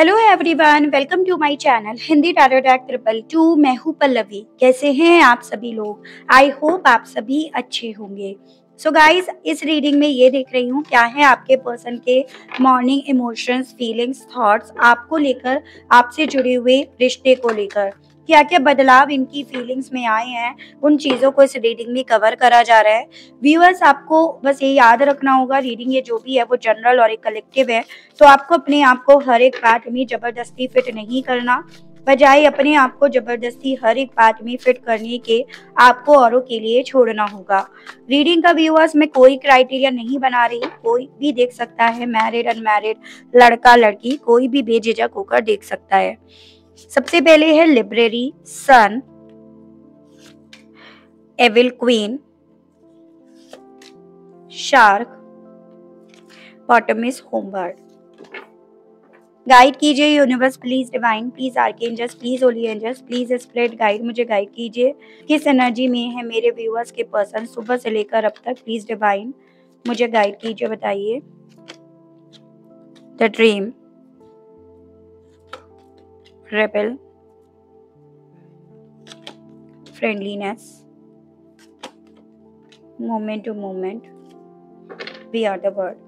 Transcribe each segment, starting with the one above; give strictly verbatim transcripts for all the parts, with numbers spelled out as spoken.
Hello everyone, welcome to my channel Hindi tarot deck triple two. मैं हूँ पल्लवी। कैसे हैं आप सभी लोग? आई होप आप सभी अच्छे होंगे। सो गाइज, इस रीडिंग में ये देख रही हूँ क्या है आपके पर्सन के मॉर्निंग इमोशंस, फीलिंग्स, थॉट्स आपको लेकर, आपसे जुड़े हुए रिश्ते को लेकर। क्या क्या बदलाव इनकी फीलिंग्स में आए हैं, उन चीज़ों को इस रीडिंग में कवर करा जा रहा है। व्यूअर्स, आपको बस ये याद रखना होगा, रीडिंग ये जो भी है वो जनरल और एक कलेक्टिव है, तो आपको अपने आप को हर एक पार्ट में जबरदस्ती फिट नहीं करना। बजाय अपने आप को जबरदस्ती हर एक बात में फिट करने के, आपको औरों के लिए छोड़ना होगा। रीडिंग का व्यूअर्स में कोई क्राइटेरिया नहीं बना रही, कोई भी देख सकता है, मैरिड अनमैरिड, लड़का लड़की, कोई भी बेझिझक होकर देख सकता है। सबसे पहले है library, sun, evil queen, shark, बॉटमिस, होमवर्ड। गाइड कीजिए universe, please divine, please archangels, please holy angels, please spread guide, मुझे गाइड कीजिए किस एनर्जी में है मेरे व्यूअर्स के पर्सन सुबह से लेकर अब तक। प्लीज डिवाइन मुझे गाइड कीजिए, बताइए। The dream, rebel, friendliness, moment to moment, we are the world.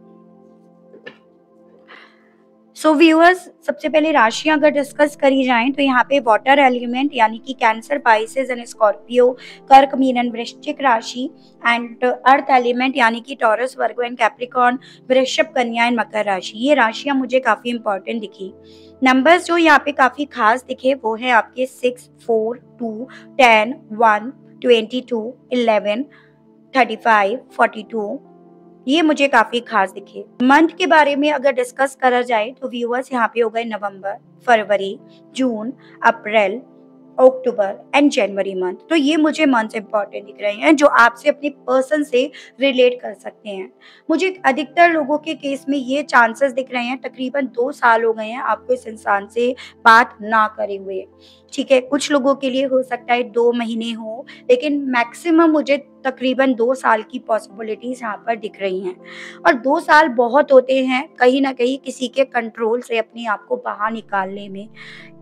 So viewers, सबसे पहले राशियां अगर डिस्कस करी जाएं तो यहाँ पे वाटर एलिमेंट यानी कि कैंसर, पाइसेस एंड स्कॉर्पियो, कर्क, मीन एंड वृश्चिक राशि, एंड अर्थ एलिमेंट यानी कि टॉरस, वर्गो एंड कैप्रिकॉर्न, वृषभ, कन्या एंड मकर राशि। ये राशियां मुझे काफ़ी इंपॉर्टेंट दिखी। नंबर्स जो यहाँ पे काफ़ी खास दिखे वो है आपके six, four, two, ten, one, twenty two, eleven, thirty five, forty two, ये मुझे काफी खास दिखे। मंथ के बारे में अगर डिस्कस करा जाए तो व्यूअर्स यहाँ पे हो गए नवंबर, फरवरी, जून, अप्रैल, अक्टूबर एंड जनवरी मंथ। तो ये मुझे मंथ इंपॉर्टेंट दिख रहे हैं जो आपसे अपने पर्सन से रिलेट कर सकते हैं। मुझे अधिकतर लोगों के केस में ये चांसेस दिख रहे हैं, तकरीबन दो साल हो गए हैं आपको इस इंसान से बात ना करे हुए। ठीक है, कुछ लोगों के लिए हो सकता है दो महीने हो, लेकिन मैक्सिमम मुझे तकरीबन दो साल की पॉसिबिलिटीज यहाँ पर दिख रही हैं। और दो साल बहुत होते हैं कहीं ना कहीं किसी के कंट्रोल से अपने आप को बाहर निकालने में।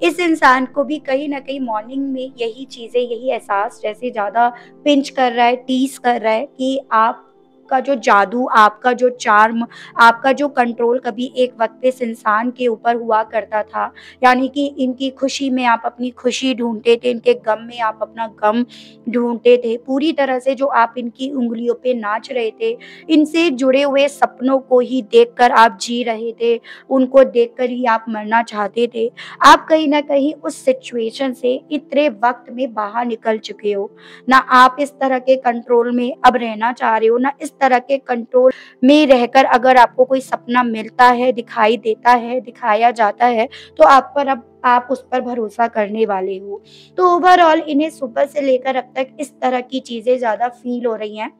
इस इंसान को भी कहीं ना कहीं मॉर्निंग में यही चीज़ें, यही एहसास जैसे ज़्यादा पिंच कर रहा है, टीस कर रहा है कि आप का जो जादू, आपका जो चार्म, आपका जो कंट्रोल कभी एक वक्त पे इस इंसान के ऊपर हुआ करता था, यानी कि इनकी खुशी में आप अपनी खुशी ढूंढते थे, इनके गम में आप अपना गम ढूंढते थे। पूरी तरह से जो आप इनकी उंगलियों पे नाच रहे थे, इनसे जुड़े हुए सपनों को ही देखकर आप जी रहे थे, उनको देखकर ही आप मरना चाहते थे। आप कहीं ना कहीं उस सिचुएशन से इतने वक्त में बाहर निकल चुके हो ना, आप इस तरह के कंट्रोल में अब रहना चाह रहे हो ना, इस तरह के कंट्रोल में रहकर अगर आपको कोई सपना मिलता है, दिखाई देता है, दिखाया जाता है, तो आप पर अब आप उस पर भरोसा करने वाले हो। तो ओवरऑल इन्हें सुबह से लेकर अब तक इस तरह की चीजें ज्यादा फील हो रही हैं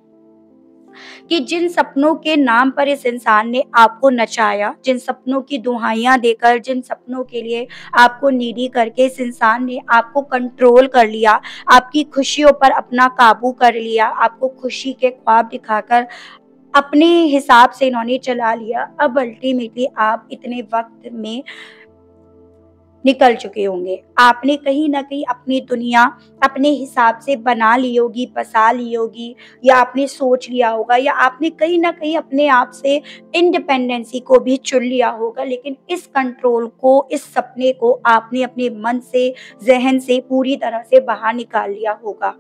कि जिन सपनों के नाम पर इस इंसान ने आपको नचाया, जिन सपनों की दुहाइयाँ देकर, जिन सपनों के लिए आपको नीडी करके इस इंसान ने आपको कंट्रोल कर लिया, आपकी खुशियों पर अपना काबू कर लिया, आपको खुशी के ख्वाब दिखाकर अपने हिसाब से इन्होंने चला लिया। अब अल्टीमेटली आप इतने वक्त में निकल चुके होंगे, आपने कहीं ना कहीं अपनी दुनिया अपने हिसाब से बना ली होगी, बसा ली होगी, या आपने सोच लिया होगा, या आपने कहीं ना कहीं अपने आप से इंडिपेंडेंसी को भी चुन लिया होगा। लेकिन इस कंट्रोल को, इस सपने को आपने अपने मन से, जहन से पूरी तरह से बाहर निकाल लिया होगा।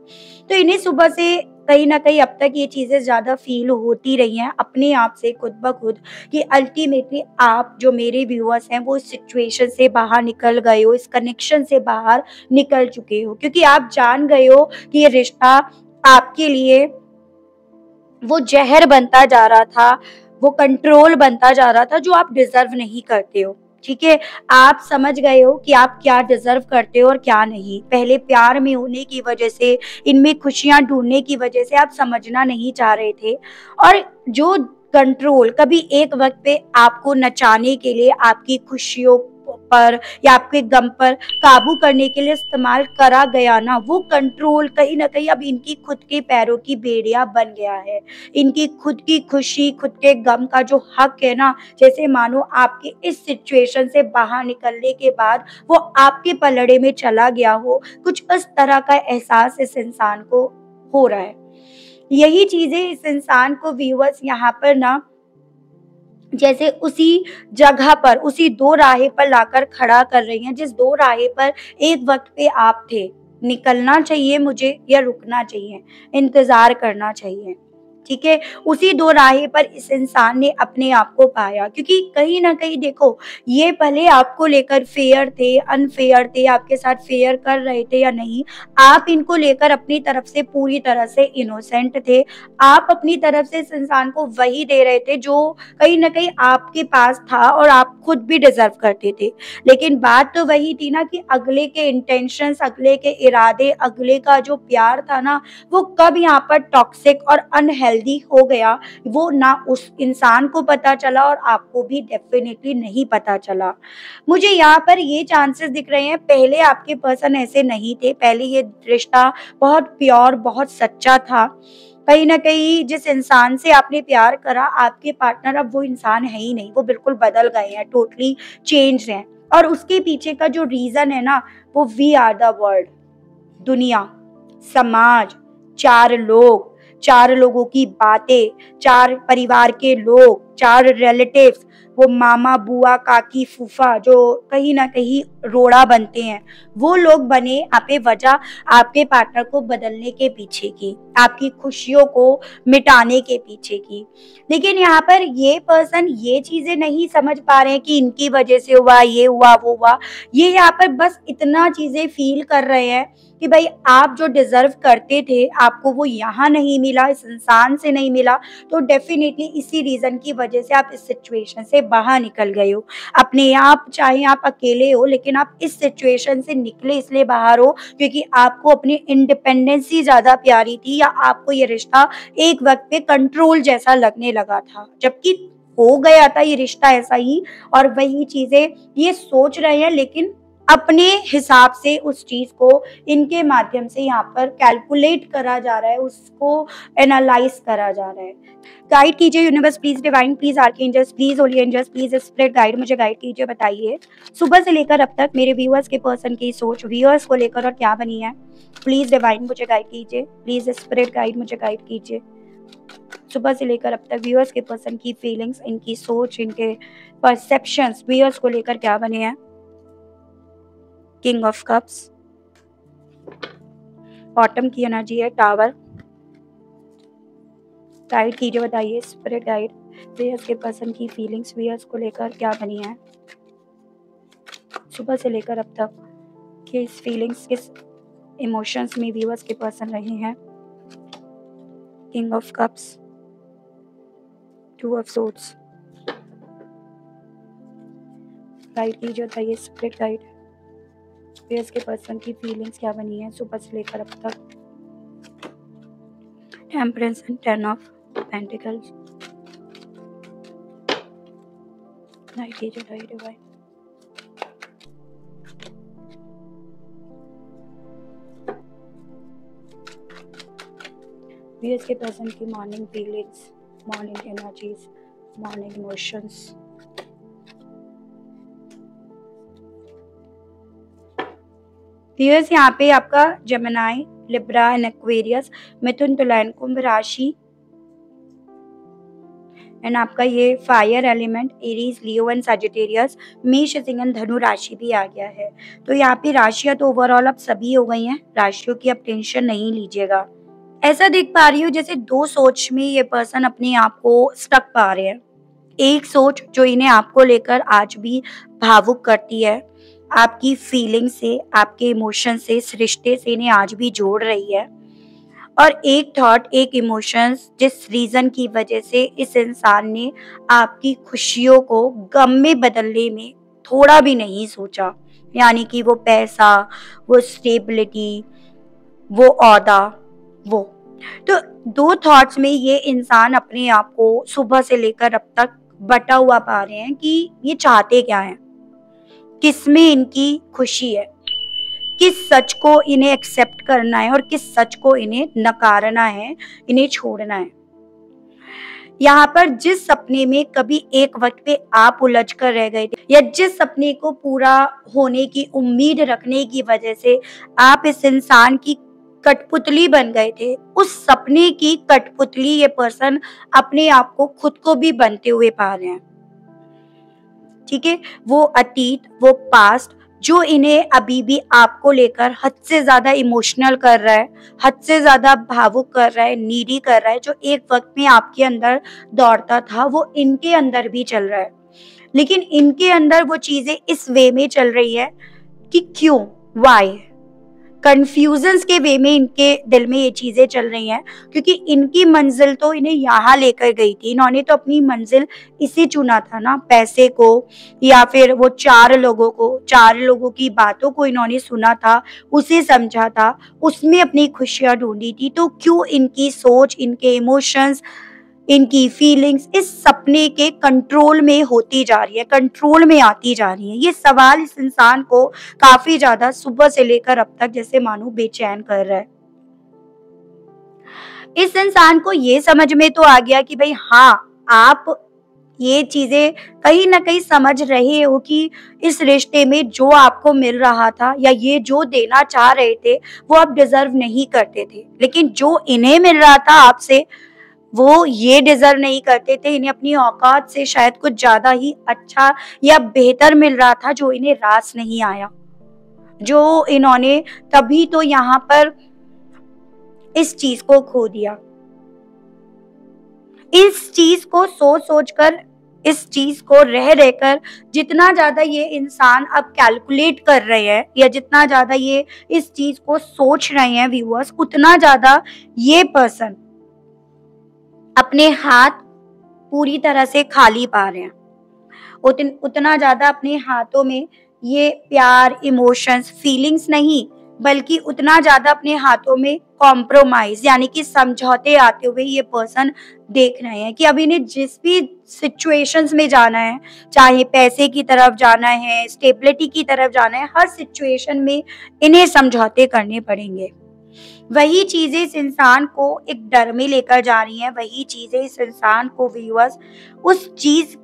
तो इन्हें सुबह से कहीं ना कहीं अब तक ये चीज़ें ज़्यादा फील होती रही हैं अपने आप से, खुद ब खुद, कि अल्टीमेटली आप जो मेरे व्यूअर्स हैं वो इस सिचुएशन से बाहर निकल गए हो, इस कनेक्शन से बाहर निकल चुके हो, क्योंकि आप जान गए हो कि ये रिश्ता आपके लिए वो जहर बनता जा रहा था, वो कंट्रोल बनता जा रहा था जो आप डिजर्व नहीं करते हो। ठीक है, आप समझ गए हो कि आप क्या डिजर्व करते हो और क्या नहीं। पहले प्यार में होने की वजह से, इनमें खुशियां ढूंढने की वजह से आप समझना नहीं चाह रहे थे, और जो कंट्रोल कभी एक वक्त पे आपको नचाने के लिए, आपकी खुशियों पर या आपके गम पर काबू करने के लिए इस्तेमाल करा गया ना, वो कंट्रोल कहीं ना कहीं अब इनकी खुद के पैरों की बेड़िया बन गया है। इनकी खुद की खुशी, खुद के गम का जो हक है ना, जैसे मानो आपके इस सिचुएशन से बाहर निकलने के बाद वो आपके पलड़े में चला गया हो, कुछ इस तरह का एहसास इस इंसान को हो रहा है। यही चीजें इस इंसान को व्यूअर्स यहाँ पर ना जैसे उसी जगह पर, उसी दो राहे पर लाकर खड़ा कर रही हैं जिस दो राहे पर एक वक्त पे आप थे। निकलना चाहिए मुझे या रुकना चाहिए, इंतजार करना चाहिए, ठीक है। उसी दो राहे पर इस इंसान ने अपने आप को पाया, क्योंकि कहीं ना कहीं देखो ये भले आपको लेकर फेयर थे, अनफेयर थे, आपके साथ फेयर कर रहे थे या नहीं, आप इनको लेकर अपनी तरफ से पूरी तरह से इनोसेंट थे। आप अपनी तरफ से इस इंसान को वही दे रहे थे जो कहीं ना कहीं आपके पास था और आप खुद भी डिजर्व करते थे। लेकिन बात तो वही थी ना कि अगले के इंटेंशंस, अगले के इरादे, अगले का जो प्यार था ना, वो कब यहाँ पर टॉक्सिक और अनहेल्दी हो गया वो ना उस इंसान को पता चला और आपको भी डेफिनेटली नहीं पता चला। मुझे यहाँ पर ये चांसेस दिख रहे हैं, पहले आपके पर्सन ऐसे नहीं थे, पहले ये रिश्ता बहुत प्योर, बहुत सच्चा था। कहीं ना कहीं जिस इंसान से आपने प्यार करा, आपके पार्टनर अब वो इंसान है ही नहीं, वो बिल्कुल बदल गए हैं, टोटली चेंज हैं। और उसके पीछे का जो रीजन है ना, वो वी आर द वर्ल्ड, दुनिया, समाज, चार लोग, चार लोगों की बातें, चार परिवार के लोग, चार रिलेटिव्स, वो मामा, बुआ, काकी, फूफा जो कहीं ना कहीं रोड़ा बनते हैं, वो लोग बने। आपे वजह आपके पार्टनर को बदलने के पीछे की, आपकी खुशियों को मिटाने के पीछे की। लेकिन यहाँ पर ये पर्सन ये चीजें नहीं समझ पा रहे हैं कि इनकी वजह से हुआ, ये हुआ, वो हुआ। ये यहाँ पर बस इतना चीजें फील कर रहे हैं कि भाई आप जो डिजर्व करते थे आपको वो यहाँ नहीं मिला, इस इंसान से नहीं मिला, तो डेफिनेटली इसी रीजन की वजह से आप इस सिचुएशन से बाहर निकल गए हो। अपने आप, चाहे आप अकेले हो, लेकिन आप इस सिचुएशन से निकले इसलिए बाहर हो क्योंकि आपको अपनी इंडिपेंडेंसी ज्यादा प्यारी थी, या आपको ये रिश्ता एक वक्त पे कंट्रोल जैसा लगने लगा था, जबकि हो गया था ये रिश्ता ऐसा ही। और वही चीजें ये सोच रहे हैं, लेकिन अपने हिसाब से उस चीज़ को इनके माध्यम से यहाँ पर कैलकुलेट करा जा रहा है, उसको एनालाइज करा जा रहा है। गाइड कीजिए universe, please divine, please archangels, please holy angels, please spread guide, मुझे गाइड कीजिए। बताइए सुबह से लेकर अब तक मेरे व्यूअर्स के पर्सन की सोच, व्यूअर्स को लेकर और क्या बनी है। प्लीज़ डिवाइन मुझे गाइड कीजिए, प्लीज़ स्प्रेड गाइड मुझे गाइड कीजिए। सुबह से लेकर अब तक व्यूअर्स के पर्सन की फीलिंग्स, इनकी सोच, इनके परसेप्शंस व्यूअर्स को लेकर क्या बने हैं। किंग ऑफ कप्स, ऑटम की एनर्जी है, टावर। गाइड कीजिए, बताइए स्पिरिट गाइड, व्यूअर्स के पर्सन की फीलिंग्स व्यूअर्स को लेकर क्या बनी है सुबह से लेकर अब तक, किस फीलिंग्स, किस इमोशंस में व्यूअर्स के पर्सन रहे हैं। King of cups, two of swords. Guide कीजिए, बताइए स्पिरिट गाइड, व्यूअर्स के पर्सन की फीलिंग्स क्या बनी है सुबह से लेकर अब तक। Temperance and ten of pentacles. Knight की जो डायरी भाई, व्यूअर्स के पर्सन की morning feelings, morning energies, morning emotions. Viewers यहाँ पे आपका जेमिनाई, लिब्रा एंड एक्वेरियस, मिथुन, तुला, कुंभ राशि, एंड आपका ये fire element, Aries, Leo and Sagittarius, मेष, सिंह एंड धनु राशि भी आ गया है। तो यहाँ पे राशियाँ तो ओवरऑल अब सभी हो गई हैं, राशियों की आप टेंशन नहीं लीजिएगा। ऐसा देख पा रही हूँ जैसे दो सोच में ये पर्सन अपने आप को स्टक पा रहे हैं। एक सोच जो इन्हें आपको लेकर आज भी भावुक करती है, आपकी फीलिंग से, आपके इमोशन से, इस रिश्ते से इन्हें आज भी जोड़ रही है, और एक थॉट, एक इमोशंस जिस रीज़न की वजह से इस इंसान ने आपकी खुशियों को गम में बदलने में थोड़ा भी नहीं सोचा, यानी कि वो पैसा, वो स्टेबिलिटी, वो औहदा, वो। तो दो थॉट्स में ये इंसान अपने आप को सुबह से लेकर अब तक बटा हुआ पा रहे हैं कि ये चाहते क्या हैं। किस में इनकी खुशी है, किस सच को इन्हें एक्सेप्ट करना है और किस सच को इन्हें नकारना है, इन्हें छोड़ना है। यहाँ पर जिस सपने में कभी एक वक्त पे आप उलझ कर रह गए थे या जिस सपने को पूरा होने की उम्मीद रखने की वजह से आप इस इंसान की कठपुतली बन गए थे, उस सपने की कठपुतली ये पर्सन अपने आप को, खुद को भी बनते हुए पा रहे हैं। ठीक है, वो अतीत, वो पास्ट जो इन्हें अभी भी आपको लेकर हद से ज्यादा इमोशनल कर रहा है, हद से ज्यादा भावुक कर रहा है, नीडी कर रहा है, जो एक वक्त में आपके अंदर दौड़ता था वो इनके अंदर भी चल रहा है। लेकिन इनके अंदर वो चीजें इस वे में चल रही है कि क्यों, वाई, कन्फ्यूजन्स के वे में इनके दिल में ये चीजें चल रही हैं, क्योंकि इनकी मंजिल तो इन्हें यहाँ लेकर गई थी, इन्होंने तो अपनी मंजिल इसे चुना था ना, पैसे को या फिर वो चार लोगों को, चार लोगों की बातों को इन्होंने सुना था, उसे समझा था, उसमें अपनी खुशियाँ ढूंढी थी। तो क्यों इनकी सोच, इनके इमोशंस, इनकी फीलिंग्स इस सपने के कंट्रोल में होती जा रही है, कंट्रोल में आती जा रही है। ये सवाल इस इंसान को काफी ज्यादा सुबह से लेकर अब तक जैसे मानो बेचैन कर रहा है। इस इंसान को ये समझ में तो आ गया कि भाई हाँ, आप ये चीजें कहीं ना कहीं समझ रहे हो कि इस रिश्ते में जो आपको मिल रहा था या ये जो देना चाह रहे थे वो आप डिजर्व नहीं करते थे, लेकिन जो इन्हें मिल रहा था आपसे वो ये डिजर्व नहीं करते थे। इन्हें अपनी औकात से शायद कुछ ज्यादा ही अच्छा या बेहतर मिल रहा था जो इन्हें रास नहीं आया, जो इन्होंने तभी तो यहाँ पर इस चीज को खो दिया। इस चीज को सोच सोच कर, इस चीज को रह रहकर जितना ज्यादा ये इंसान अब कैलकुलेट कर रहे हैं या जितना ज्यादा ये इस चीज को सोच रहे हैं व्यूअर्स, उतना ज्यादा ये पर्सन अपने हाथ पूरी तरह से खाली पा रहे हैं। उतन, उतना ज्यादा अपने हाथों में ये प्यार, इमोशंस, फीलिंग्स नहीं, बल्कि उतना ज्यादा अपने हाथों में कॉम्प्रोमाइज यानी कि समझौते आते हुए ये पर्सन देख रहे हैं कि अभी इन्हें जिस भी सिचुएशंस में जाना है, चाहे पैसे की तरफ जाना है, स्टेबिलिटी की तरफ जाना है, हर सिचुएशन में इन्हें समझौते करने पड़ेंगे। वही चीजें इस इंसान को एक डर में लेकर जा रही हैं, वही चीजें इस इंसान को व्यूअर्स उस चीज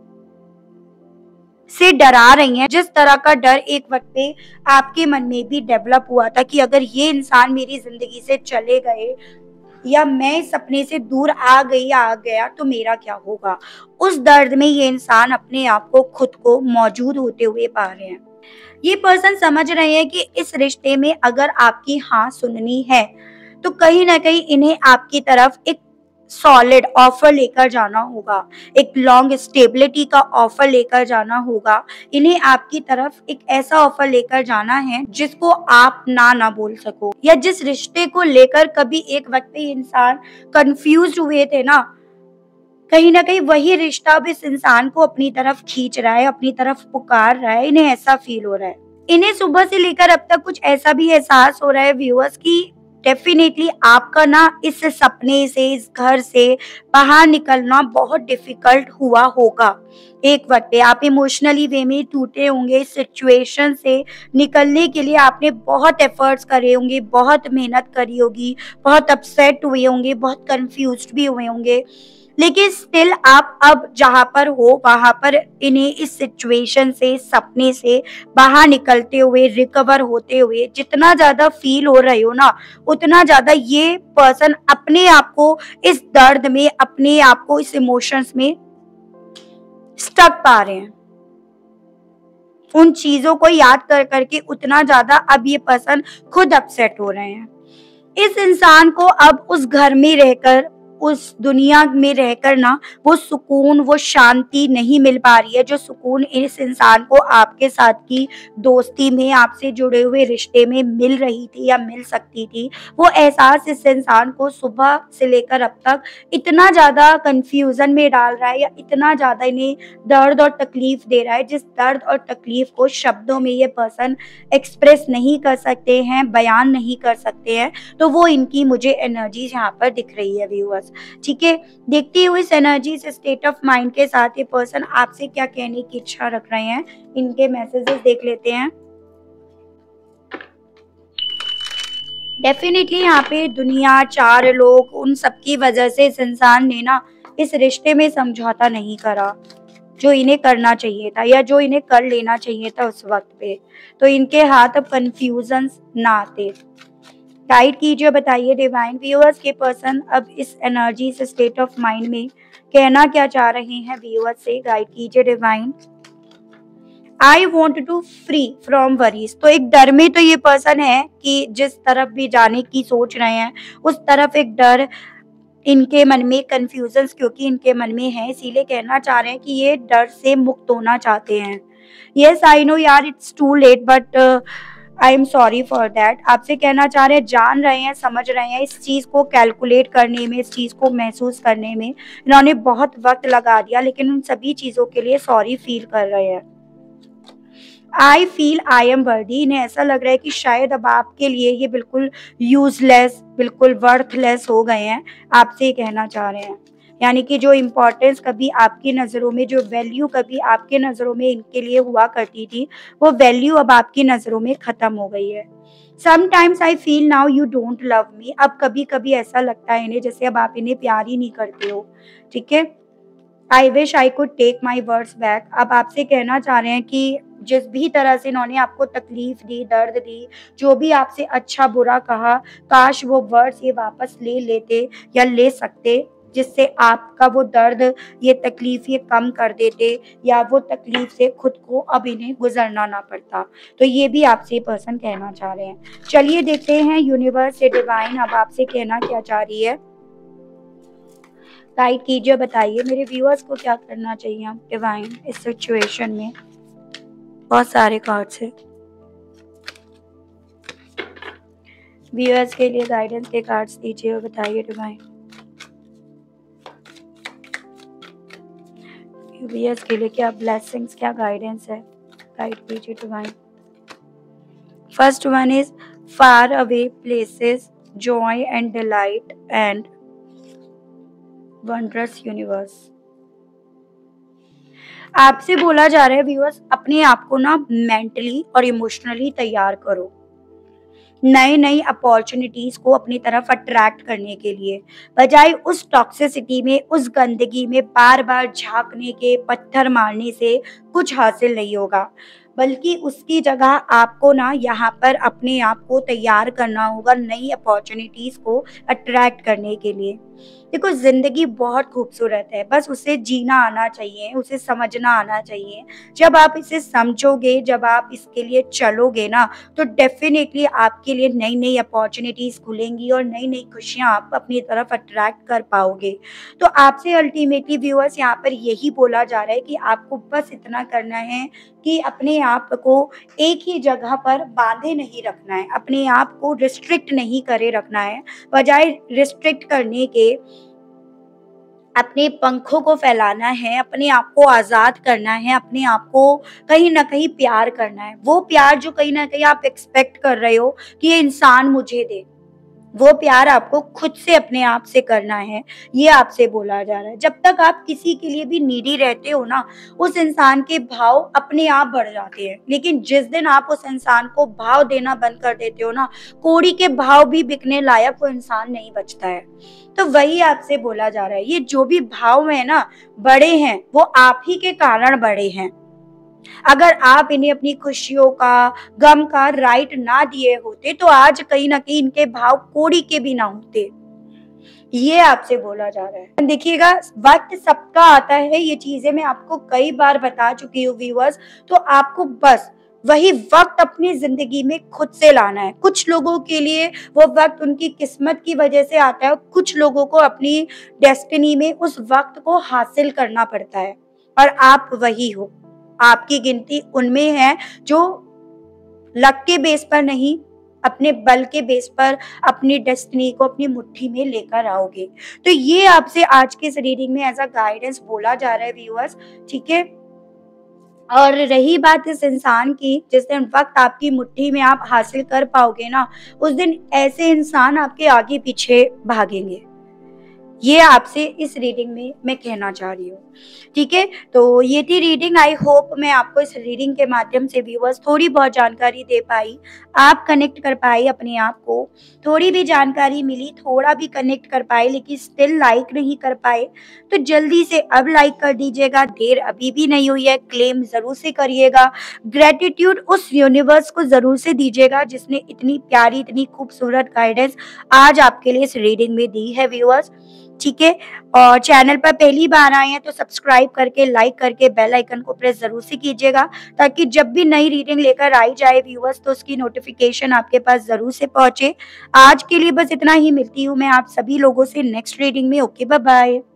से डरा रही हैं जिस तरह का डर एक वक्त पे आपके मन में भी डेवलप हुआ था कि अगर ये इंसान मेरी जिंदगी से चले गए या मैं इस सपने से दूर आ गई या आ गया तो मेरा क्या होगा। उस दर्द में ये इंसान अपने आप को, खुद को मौजूद होते हुए पा रहे हैं। ये पर्सन समझ रहे हैं कि इस रिश्ते में अगर आपकी हाँ सुननी है तो कहीं ना कहीं इन्हें आपकी तरफ एक सॉलिड ऑफर लेकर जाना होगा, एक लॉन्ग स्टेबिलिटी का ऑफर लेकर जाना होगा। इन्हें आपकी तरफ एक ऐसा ऑफर लेकर जाना है जिसको आप ना ना बोल सको, या जिस रिश्ते को लेकर कभी एक वक्त पे इंसान कंफ्यूज हुए थे ना, कहीं ना कहीं वही रिश्ता अब इस इंसान को अपनी तरफ खींच रहा है, अपनी तरफ पुकार रहा है। इन्हें ऐसा फील हो रहा है, इन्हें सुबह से लेकर अब तक कुछ ऐसा भी एहसास हो रहा है व्यूअर्स कि डेफिनेटली आपका ना इस सपने से, इस घर से बाहर निकलना बहुत डिफिकल्ट हुआ होगा। एक वक्त पे आप इमोशनली वे में टूटे होंगे, इस सिचुएशन से निकलने के लिए आपने बहुत एफर्ट्स करे होंगे, बहुत मेहनत करी होगी, बहुत अपसेट हुए होंगे, बहुत कंफ्यूज भी हुए होंगे, लेकिन स्टिल आप अब जहाँ पर हो वहां पर इन्हें इस सिचुएशन से, सपने से बाहर निकलते हुए, रिकवर होते हुए जितना ज्यादा फील हो रहे हो ना, उतना ज्यादा ये पर्सन अपने आप को इस दर्द में, अपने आप को इस इमोशंस में स्टक पा रहे हैं। उन चीजों को याद कर करके उतना ज्यादा अब ये पर्सन खुद अपसेट हो रहे हैं। इस इंसान को अब उस घर में रहकर, उस दुनिया में रहकर ना वो सुकून, वो शांति नहीं मिल पा रही है जो सुकून इस इंसान को आपके साथ की दोस्ती में, आपसे जुड़े हुए रिश्ते में मिल रही थी या मिल सकती थी। वो एहसास इस इंसान को सुबह से लेकर अब तक इतना ज़्यादा कंफ्यूजन में डाल रहा है या इतना ज़्यादा इन्हें दर्द और तकलीफ दे रहा है, जिस दर्द और तकलीफ को शब्दों में ये पर्सन एक्सप्रेस नहीं कर सकते हैं, बयान नहीं कर सकते हैं। तो वो इनकी मुझे एनर्जी यहाँ पर दिख रही है व्यूअर्स। फोकस, ठीक है। देखते हुए इस एनर्जी, इस स्टेट ऑफ माइंड के साथ ये पर्सन आपसे क्या कहने की इच्छा रख रहे हैं, इनके मैसेजेस देख लेते हैं। डेफिनेटली यहाँ पे दुनिया, चार लोग, उन सबकी वजह से इस इंसान ने ना इस रिश्ते में समझौता नहीं करा जो इन्हें करना चाहिए था या जो इन्हें कर लेना चाहिए था उस वक्त पे, तो इनके हाथ अब कंफ्यूजन्स ना आते। गाइड कीजिए, बताइए डिवाइन व्यूअर्स के पर्सन अब इस एनर्जी, इस स्टेट ऑफ माइंड में कहना क्या चाह रहे हैं व्यूअर्स से, गाइड कीजिए divine. I want to free from worries, तो एक डर में तो ये पर्सन है कि जिस तरफ भी जाने की सोच रहे हैं उस तरफ एक डर इनके मन में, कन्फ्यूजन्स क्योंकि इनके मन में है, इसीलिए कहना चाह रहे हैं कि ये डर से मुक्त होना चाहते हैं। यस आई नो यार it's too late but I am sorry for that, आपसे कहना चाह रहे हैं, जान रहे हैं, समझ रहे हैं, इस चीज़ को कैलकुलेट करने में, इस चीज़ को महसूस करने में इन्होंने बहुत वक्त लगा दिया, लेकिन उन सभी चीज़ों के लिए सॉरी फील कर रहे हैं। आई फील आई एम वर्दी, इन्हें ऐसा लग रहा है कि शायद अब आपके लिए ये बिल्कुल यूजलेस, बिल्कुल वर्थलेस हो गए हैं, आपसे कहना चाह रहे हैं। यानी कि जो इम्पोर्टेंस कभी आपकी नज़रों में, जो वैल्यू कभी आपके नज़रों में इनके लिए हुआ करती थी, वो वैल्यू अब आपकी नज़रों में ख़त्म हो गई है। Sometimes I feel now you don't love me, अब कभी कभी ऐसा लगता है इन्हें जैसे अब आप इन्हें प्यार ही नहीं करते हो, ठीक है। I wish I could take my words back, अब आपसे कहना चाह रहे हैं कि जिस भी तरह से इन्होंने आपको तकलीफ दी, दर्द दी, जो भी आपसे अच्छा बुरा कहा, काश वो वर्ड्स ये वापस ले लेते या ले सकते, जिससे आपका वो दर्द, ये तकलीफ ये कम कर देते या वो तकलीफ से खुद को अब इन्हें गुजरना ना पड़ता। तो ये भी आपसे पर्सन कहना चाह रहे हैं। चलिए देखते हैं यूनिवर्स से डिवाइन अब आपसे कहना क्या चाह रही है, गाइड कीजिए, बताइए मेरे व्यूअर्स को क्या करना चाहिए हम डिवाइन इस सिचुएशन में। बहुत सारे कार्ड्स हैं व्यूअर्स के लिए, गाइडेंस के कार्ड्स दीजिए और बताइए डिवाइन व्यूअर्स के लिए क्या ब्लेसिंग्स, क्या गाइडेंस है, गाइड कीजिए divine. First one is far away places joy and delight and wondrous universe, आपसे बोला जा रहा है व्यूअर्स, अपने आप को ना मेंटली और इमोशनली तैयार करो नई नई अपॉर्चुनिटीज को अपनी तरफ अट्रैक्ट करने के लिए, बजाय उस टॉक्सिसिटी में, उस गंदगी में बार बार झांकने के, पत्थर मारने से कुछ हासिल नहीं होगा, बल्कि उसकी जगह आपको ना यहाँ पर अपने आप को तैयार करना होगा नई अपॉर्चुनिटीज़ को अट्रैक्ट करने के लिए। देखो ज़िंदगी बहुत खूबसूरत है, बस उसे जीना आना चाहिए, उसे समझना आना चाहिए। जब आप इसे समझोगे, जब आप इसके लिए चलोगे ना, तो डेफिनेटली आपके लिए नई नई अपॉर्चुनिटीज़ खुलेंगी और नई नई खुशियाँ आप अपनी तरफ अट्रैक्ट कर पाओगे। तो आपसे अल्टीमेटली व्यूअर्स यहाँ पर यही बोला जा रहा है कि आपको बस इतना करना है कि अपने आप को एक ही जगह पर बांधे नहीं रखना है, अपने आप को रिस्ट्रिक्ट नहीं करे रखना है, बजाय रिस्ट्रिक्ट करने के अपने पंखों को फैलाना है, अपने आप को आज़ाद करना है, अपने आप को कहीं ना कहीं प्यार करना है। वो प्यार जो कहीं ना कहीं आप एक्सपेक्ट कर रहे हो कि ये इंसान मुझे दे, वो प्यार आपको खुद से, अपने आप से करना है, ये आपसे बोला जा रहा है। जब तक आप किसी के लिए भी नीडी रहते हो ना, उस इंसान के भाव अपने आप बढ़ जाते हैं, लेकिन जिस दिन आप उस इंसान को भाव देना बंद कर देते हो ना, कोड़ी के भाव भी बिकने लायक वो इंसान नहीं बचता है। तो वही आपसे बोला जा रहा है, ये जो भी भाव है ना, बड़े हैं, वो आप ही के कारण बड़े हैं। अगर आप इन्हें अपनी खुशियों का, गम का राइट ना दिए होते, तो आज कहीं ना कहीं इनके भाव कोड़ी के भी ना होते, ये आपसे बोला जा रहा है। देखिएगा वक्त सबका आता है, ये चीजें मैं आपको कई बार बता चुकी हूँ व्यूअर्स, तो आपको बस वही वक्त अपनी जिंदगी में खुद से लाना है। कुछ लोगों के लिए वो वक्त उनकी किस्मत की वजह से आता है, कुछ लोगों को अपनी डेस्टिनी में उस वक्त को हासिल करना पड़ता है, और आप वही हो। आपकी गिनती उनमें है जो लक के बेस पर नहीं, अपने बल के बेस पर अपनी डेस्टिनी को अपनी मुट्ठी में लेकर आओगे। तो ये आपसे आज के इस रीडिंग में एज अ गाइडेंस बोला जा रहा है व्यूअर्स, ठीक है। और रही बात इस इंसान की, जिस दिन वक्त आपकी मुट्ठी में आप हासिल कर पाओगे ना, उस दिन ऐसे इंसान आपके आगे पीछे भागेंगे, ये आपसे इस रीडिंग में मैं कहना चाह रही हूँ। ठीक है, तो ये थी रीडिंग। आई होप मैं आपको इस रीडिंग के माध्यम से व्यूअर्स थोड़ी बहुत जानकारी दे पाई, आप कनेक्ट कर पाए अपने आप को, थोड़ी भी जानकारी मिली, थोड़ा भी कनेक्ट कर पाए, लेकिन स्टिल लाइक नहीं कर पाए तो जल्दी से अब लाइक कर दीजिएगा, देर अभी भी नहीं हुई है। क्लेम जरूर से करिएगा, ग्रेटिट्यूड उस यूनिवर्स को जरूर से दीजिएगा जिसने इतनी प्यारी इतनी खूबसूरत गाइडेंस आज आपके लिए इस रीडिंग में दी है व्यूअर्स। ठीक है, और चैनल पर पहली बार आए हैं तो सब्सक्राइब करके, लाइक करके, बेल आइकन को प्रेस जरूर से कीजिएगा ताकि जब भी नई रीडिंग लेकर आई जाए व्यूअर्स तो उसकी नोटिफिकेशन आपके पास जरूर से पहुंचे। आज के लिए बस इतना ही, मिलती हूँ मैं आप सभी लोगों से नेक्स्ट रीडिंग में। Okay, bye bye.